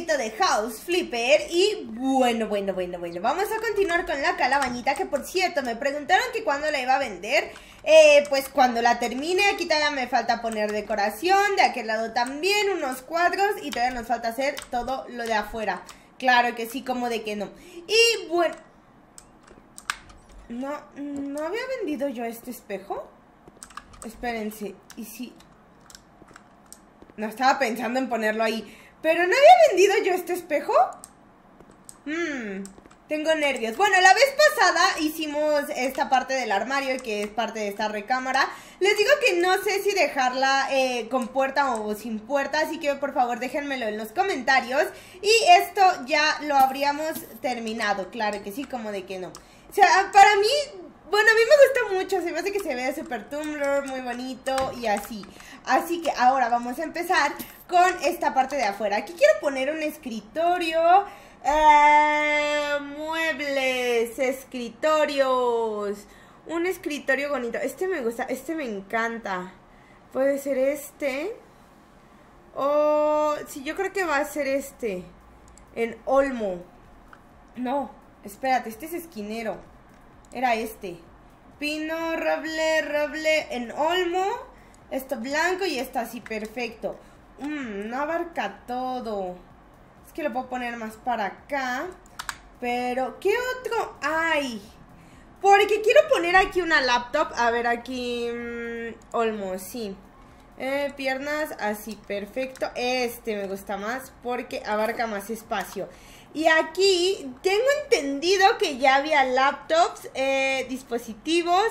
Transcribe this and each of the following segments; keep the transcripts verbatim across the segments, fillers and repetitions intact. videito de House Flipper. Y bueno, bueno, bueno, bueno, vamos a continuar con la calabañita, que por cierto me preguntaron que cuándo la iba a vender. eh, Pues cuando la termine. Aquí todavía me falta poner decoración, de aquel lado también unos cuadros, y todavía nos falta hacer todo lo de afuera. Claro que sí, como de que no. Y bueno, ¿no, no había vendido yo este espejo? Espérense, y si... no estaba pensando en ponerlo ahí. ¿Pero no había vendido yo este espejo? Mmm, tengo nervios. Bueno, la vez pasada hicimos esta parte del armario, que es parte de esta recámara. Les digo que no sé si dejarla eh, con puerta o sin puerta, así que por favor déjenmelo en los comentarios. Y esto ya lo habríamos terminado, claro que sí, como de que no. O sea, para mí... bueno, a mí me gusta mucho, se me hace que se vea súper Tumblr, muy bonito y así. Así que ahora vamos a empezar con esta parte de afuera. Aquí quiero poner un escritorio, eh, muebles, escritorios, un escritorio bonito. Este me gusta, este me encanta. Puede ser este, o sí, yo creo que va a ser este, en olmo. No, espérate, este es esquinero. Era este. Pino, roble, roble, en olmo. Esto blanco y esto así, perfecto. Mm, no abarca todo. Es que lo puedo poner más para acá. Pero, ¿qué otro hay? Porque quiero poner aquí una laptop. A ver, aquí... Mmm, olmo, sí. Eh, piernas, así, perfecto. Este me gusta más porque abarca más espacio. Y aquí tengo entendido que ya había laptops, eh, dispositivos,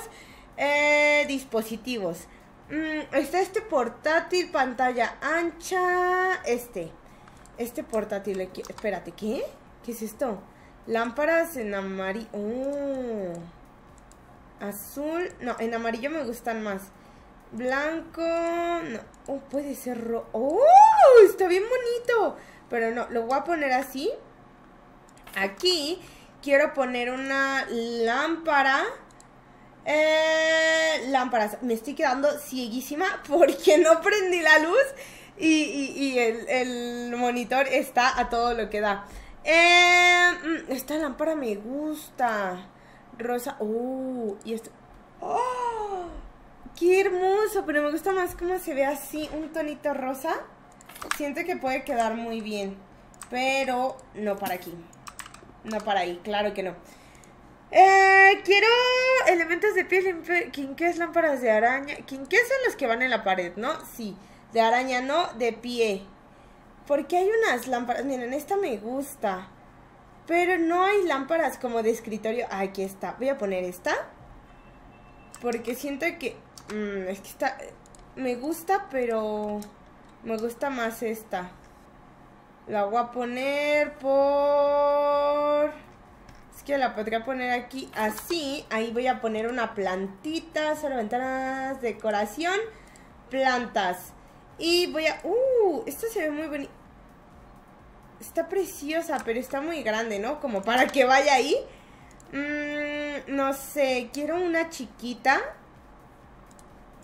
eh, dispositivos. Mm, está este portátil, pantalla ancha, este, este portátil aquí. Espérate, ¿qué? ¿Qué es esto? Lámparas en amarillo, oh, azul, no, en amarillo me gustan más. Blanco, no, oh, puede ser rojo, oh, está bien bonito, pero no, lo voy a poner así. Aquí quiero poner una lámpara, eh, lámparas, me estoy quedando cieguísima porque no prendí la luz y, y, y el, el monitor está a todo lo que da. Eh, esta lámpara me gusta, rosa, oh, y esto, oh, qué hermoso, pero me gusta más cómo se ve así, un tonito rosa, siento que puede quedar muy bien, pero no para aquí. No para ahí, claro que no. Eh, quiero elementos de piel, quinqués, lámparas de araña. Quinqués son los que van en la pared, ¿no? Sí, de araña no, de pie. Porque hay unas lámparas, miren, esta me gusta. Pero no hay lámparas como de escritorio. Ah, aquí está, voy a poner esta. Porque siento que... Mmm, es que está... me gusta, pero... me gusta más esta. La voy a poner por... es que la podría poner aquí así. Ahí voy a poner una plantita. Solo ventanas, decoración, plantas. Y voy a... ¡Uh! Esta se ve muy bonita. Está preciosa, pero está muy grande, ¿no? Como para que vaya ahí. Mm, no sé, quiero una chiquita.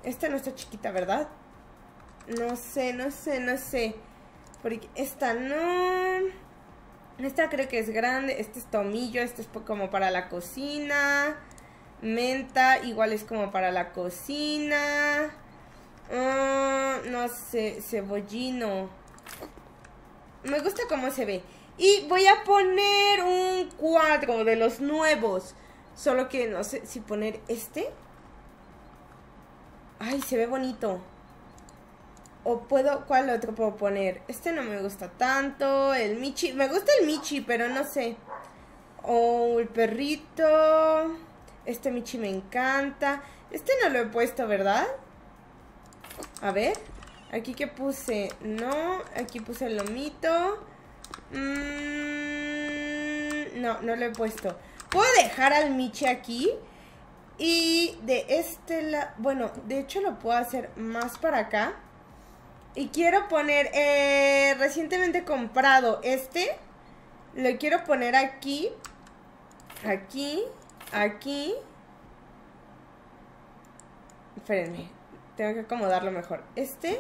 Esta no está chiquita, ¿verdad? No sé, no sé, no sé. Porque esta no... esta creo que es grande. Este es tomillo. Este es como para la cocina. Menta. Igual es como para la cocina. Uh, no sé. Cebollino. Me gusta cómo se ve. Y voy a poner un cuadro de los nuevos. Solo que no sé si poner este. Ay, se ve bonito. O puedo, ¿cuál otro puedo poner? Este no me gusta tanto, el Michi, me gusta el Michi, pero no sé. O oh, el perrito, este Michi me encanta. Este no lo he puesto, ¿verdad? A ver, aquí que puse, no, aquí puse el lomito. Mm, no, no lo he puesto. ¿Puedo dejar al Michi aquí? Y de este lado, bueno, de hecho lo puedo hacer más para acá. Y quiero poner, eh, recientemente comprado este. Lo quiero poner aquí. Aquí. Aquí. Espérenme. Tengo que acomodarlo mejor. Este.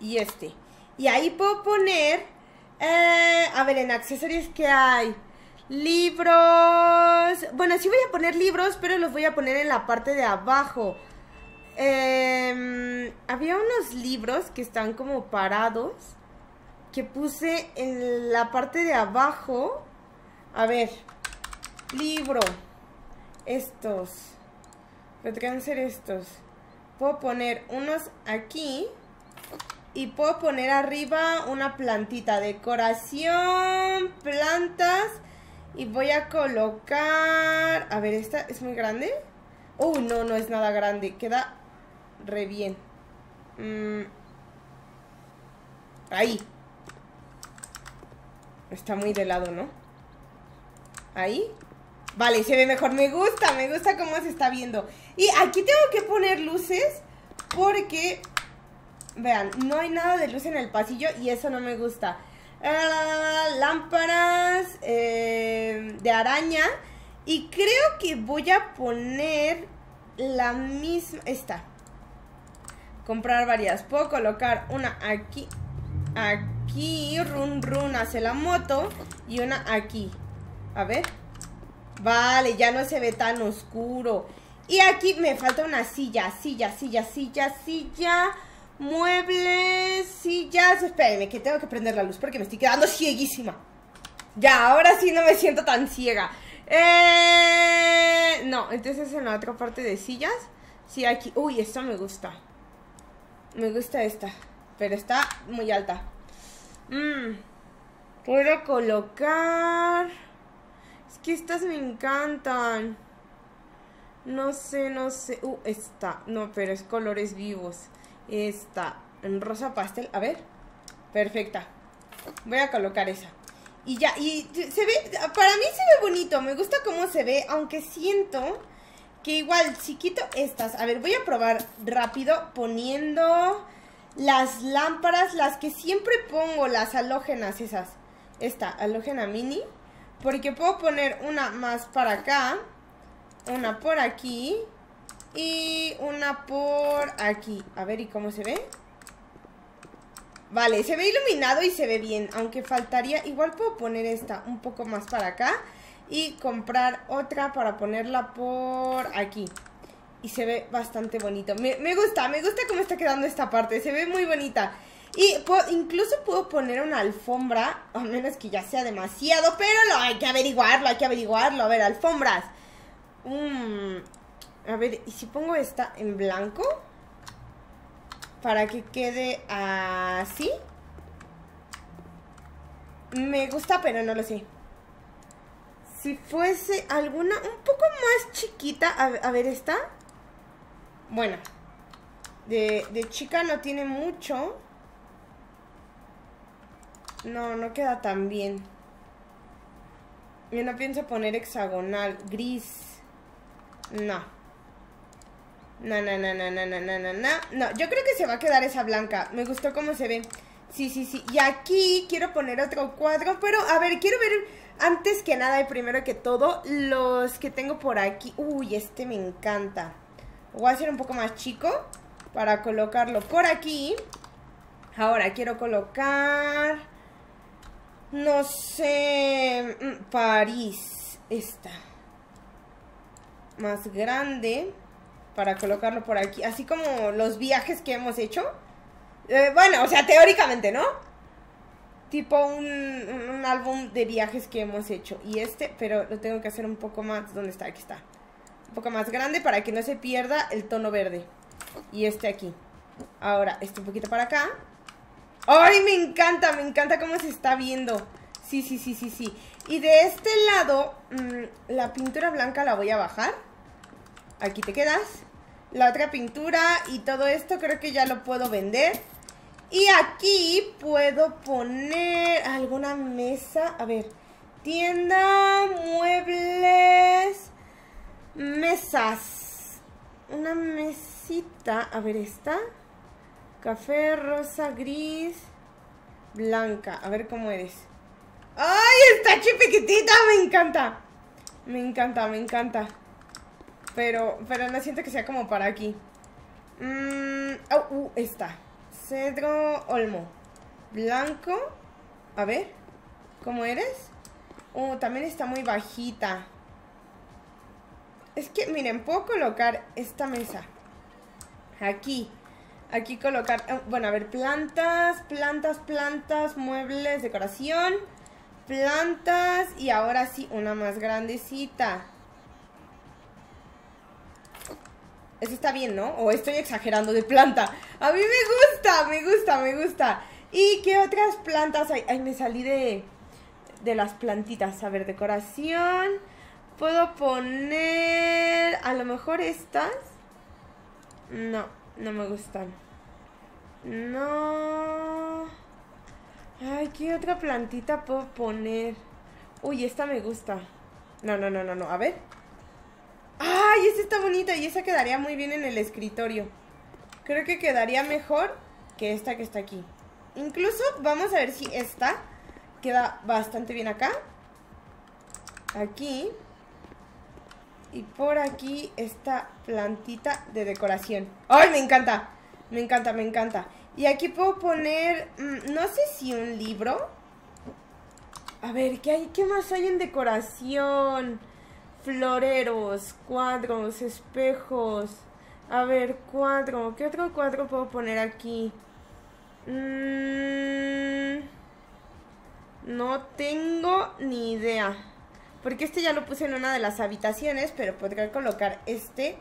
Y este. Y ahí puedo poner, eh, a ver, en accesorios que hay, libros. Bueno, sí voy a poner libros, pero los voy a poner en la parte de abajo. Eh, había unos libros que están como parados, que puse en la parte de abajo. A ver, libro. Estos. Pero tengo que hacer estos. Puedo poner unos aquí. Y puedo poner arriba una plantita. Decoración, plantas. Y voy a colocar... A ver, esta es muy grande. Oh, no, no es nada grande. Queda re bien. Mm. Ahí. Está muy de lado, ¿no? Ahí. Vale, se ve mejor. Me gusta, me gusta cómo se está viendo. Y aquí tengo que poner luces porque... Vean, no hay nada de luz en el pasillo y eso no me gusta. Uh, lámparas eh, de araña. Y creo que voy a poner la misma... Esta. Comprar varias. Puedo colocar una aquí. Aquí. Run, run hacia la moto. Y una aquí. A ver. Vale, ya no se ve tan oscuro. Y aquí me falta una silla. Silla, silla, silla, silla. Muebles, sillas. Espérenme que tengo que prender la luz porque me estoy quedando cieguísima. Ya, ahora sí no me siento tan ciega. Eh, no, entonces en la otra parte de sillas. Sí, aquí. Uy, esta me gusta. Me gusta esta. Pero está muy alta. Mm, puedo colocar... Es que estas me encantan. No sé, no sé. Uh, esta. No, pero es colores vivos. Esta, en rosa pastel, a ver, perfecta. Voy a colocar esa. Y ya, y se ve, para mí se ve bonito, me gusta cómo se ve. Aunque siento que igual, si quito estas, a ver, voy a probar rápido poniendo las lámparas, las que siempre pongo, las halógenas esas. Esta, halógena mini, porque puedo poner una más para acá, una por aquí y una por aquí. A ver, ¿y cómo se ve? Vale, se ve iluminado y se ve bien. Aunque faltaría... Igual puedo poner esta un poco más para acá. Y comprar otra para ponerla por aquí. Y se ve bastante bonito. Me, me gusta, me gusta cómo está quedando esta parte. Se ve muy bonita. Y puedo, incluso puedo poner una alfombra. A menos que ya sea demasiado. Pero lo hay que averiguarlo, hay que averiguarlo. A ver, alfombras. Mmm... A ver, ¿y si pongo esta en blanco? Para que quede así. Me gusta, pero no lo sé. Si fuese alguna un poco más chiquita. A, a ver, esta. Bueno. De, de chica no tiene mucho. No, no queda tan bien. Yo no pienso poner hexagonal. Gris. No. No, no, no, no, no, no, no, no, no, yo creo que se va a quedar esa blanca. Me gustó cómo se ve. Sí, sí, sí, y aquí quiero poner otro cuadro. Pero, a ver, quiero ver antes que nada y primero que todo los que tengo por aquí. Uy, este me encanta. Voy a hacer un poco más chico para colocarlo por aquí. Ahora quiero colocar, no sé, París. Esta. Más grande. Para colocarlo por aquí, así como los viajes que hemos hecho. Eh, bueno, o sea, teóricamente, ¿no? Tipo un, un álbum de viajes que hemos hecho. Y este, pero lo tengo que hacer un poco más... ¿Dónde está? Aquí está. Un poco más grande para que no se pierda el tono verde. Y este aquí. Ahora, este un poquito para acá. ¡Ay, me encanta! Me encanta cómo se está viendo. Sí, sí, sí, sí, sí. Y de este lado, mmm, la pintura blanca la voy a bajar. Aquí te quedas. La otra pintura y todo esto creo que ya lo puedo vender. Y aquí puedo poner alguna mesa. A ver. Tienda, muebles, mesas. Una mesita. A ver, esta. Café, rosa, gris, blanca. A ver cómo eres. ¡Ay, está chipiquitita! Me encanta. Me encanta, me encanta. Pero, pero no siento que sea como para aquí. Mm, oh, uh, esta. Cedro, olmo. blanco. A ver, ¿cómo eres? Oh, también está muy bajita. Es que, miren, puedo colocar esta mesa aquí. Aquí colocar, bueno, a ver, plantas, plantas, plantas, muebles, decoración, plantas. Y ahora sí, una más grandecita. Eso está bien, ¿no? O estoy exagerando de planta. A mí me gusta, me gusta, me gusta. ¿Y qué otras plantas hay? Ay, me salí de, de las plantitas. A ver, decoración. Puedo poner, a lo mejor estas. No, no me gustan. No. Ay, ¿qué otra plantita puedo poner? Uy, esta me gusta. No, no, no, no, no. A ver. Ay, esta está bonita y esa quedaría muy bien en el escritorio. Creo que quedaría mejor que esta que está aquí. Incluso vamos a ver si esta queda bastante bien acá. Aquí. Y por aquí esta plantita de decoración. ¡Ay, me encanta! Me encanta, me encanta. Y aquí puedo poner, mmm, no sé si un libro. A ver, ¿qué hay? ¿Qué más hay en decoración? Floreros, cuadros, espejos. A ver, cuadro. ¿Qué otro cuadro puedo poner aquí? Mm, no tengo ni idea. Porque este ya lo puse en una de las habitaciones, pero podría colocar este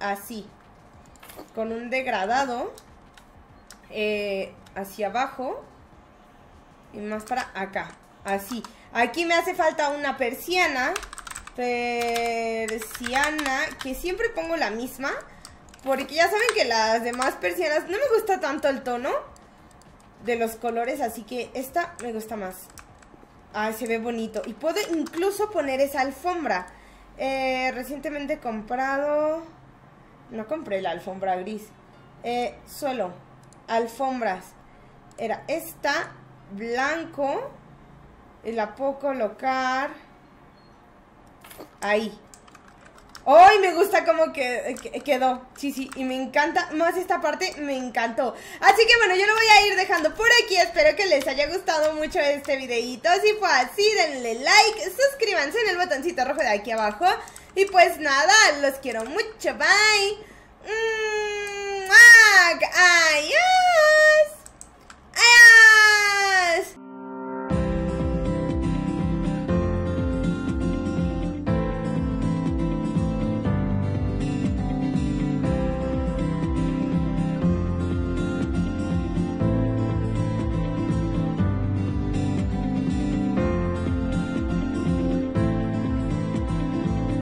así. Con un degradado eh, hacia abajo. Y más para acá. Así. Aquí me hace falta una persiana. Persiana, que siempre pongo la misma. Porque ya saben que las demás persianas no me gusta tanto el tono de los colores, así que esta me gusta más. Ah, se ve bonito. Y puedo incluso poner esa alfombra. Eh, recientemente comprado... No compré la alfombra gris. Eh, suelo. Alfombras. Era esta, blanco. Y la puedo colocar... Ahí. ¡Ay, me gusta cómo que, que, quedó! Sí, sí, y me encanta, más esta parte me encantó. Así que bueno, yo lo voy a ir dejando por aquí. Espero que les haya gustado mucho este videito. Si fue así, denle like, suscríbanse en el botoncito rojo de aquí abajo. Y pues nada, los quiero mucho, bye. ¡Ay!